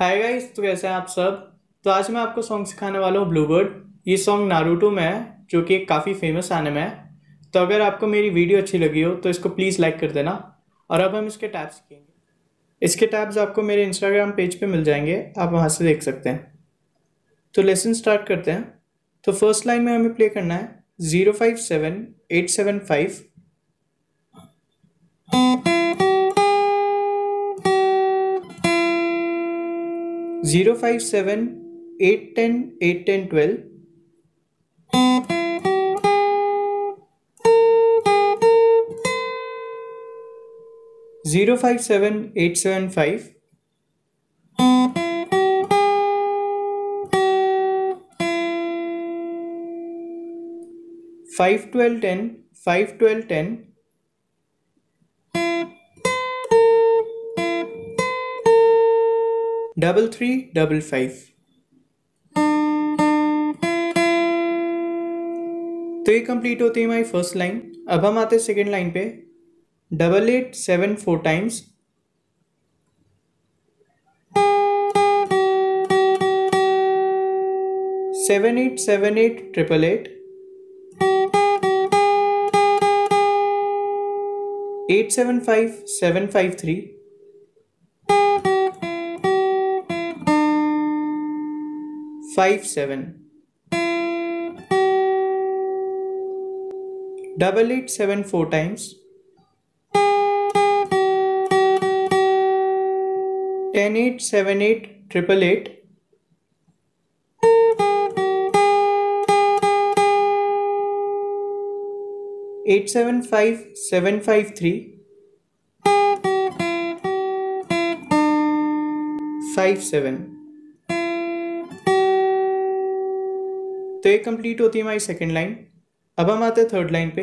Hi guys, तो कैसे हैं आप सब। तो आज मैं आपको सॉन्ग सिखाने वाला हूँ ब्लू बर्ड। ये सॉन्ग नारुतो में है, जो कि एक काफ़ी फेमस एनिमे है। तो अगर आपको मेरी वीडियो अच्छी लगी हो तो इसको प्लीज़ लाइक कर देना। और अब हम इसके टैब्स सीखेंगे। इसके टैब्स आपको मेरे इंस्टाग्राम पेज पे मिल जाएंगे, आप वहाँ से देख सकते हैं। तो लेसन स्टार्ट करते हैं। तो फर्स्ट लाइन में हमें प्ले करना है 057 875 057 810 810 12 057 875 512 10 512 10 3355। तो ये कंप्लीट होती है हमारी फर्स्ट लाइन। अब हम आते हैं सेकेंड लाइन पे 8874 टाइम्स, 7878 888, 875 753, 57 8874 टाइम्स, 10878 888, 875 753, 57। तो ये कंप्लीट होती है हमारी सेकेंड लाइन। अब हम आते हैं थर्ड लाइन पे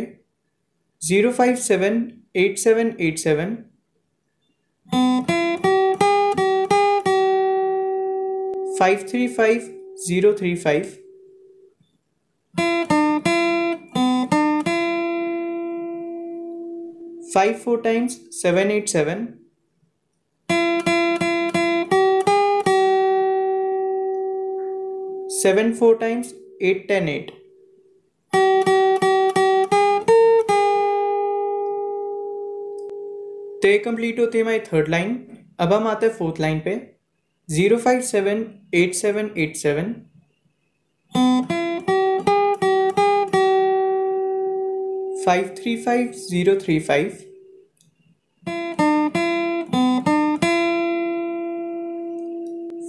057 8787, 535 035, 54 times 787, 74 times 810 8, 3 कंप्लीट होती है हमारी थर्ड लाइन। अब हम आते हैं फोर्थ लाइन पे 057 8787, 535 035,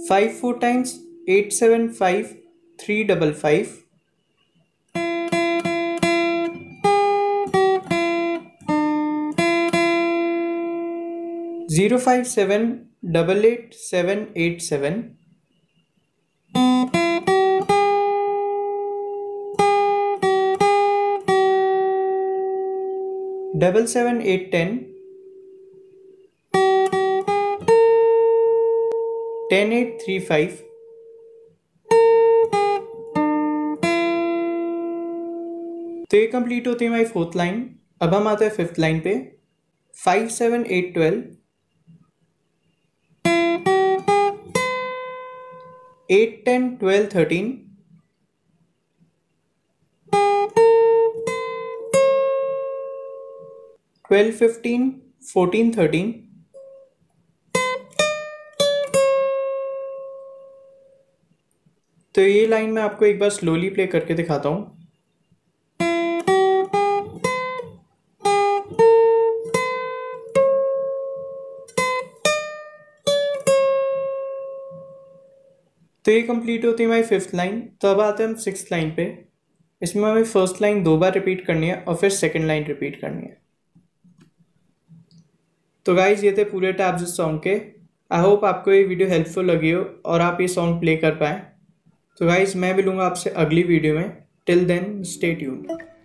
54 times 875355. 057888787. 77810. 10835. 3 कंप्लीट होती है हमारी फोर्थ लाइन. अब हम आते हैं फिफ्थ लाइन पे. 57812. 8101213. 1215 1413. तो ये लाइन मैं आपको एक बार स्लोली प्ले करके दिखाता हूँ. तो ये कंप्लीट होती है हमारी फिफ्थ लाइन. तो अब आते हैं हम सिक्स्थ लाइन पे. इसमें हमें फर्स्ट लाइन 2 बार रिपीट करनी है और फिर सेकंड लाइन रिपीट करनी है. तो गाइज ये थे पूरे टैब्स इस सॉन्ग के. आई होप आपको ये वीडियो हेल्पफुल लगी हो और आप ये सॉन्ग प्ले कर पाएँ. तो गाइज मैं मिलूँगा आपसे अगली वीडियो में. Till then stay tuned.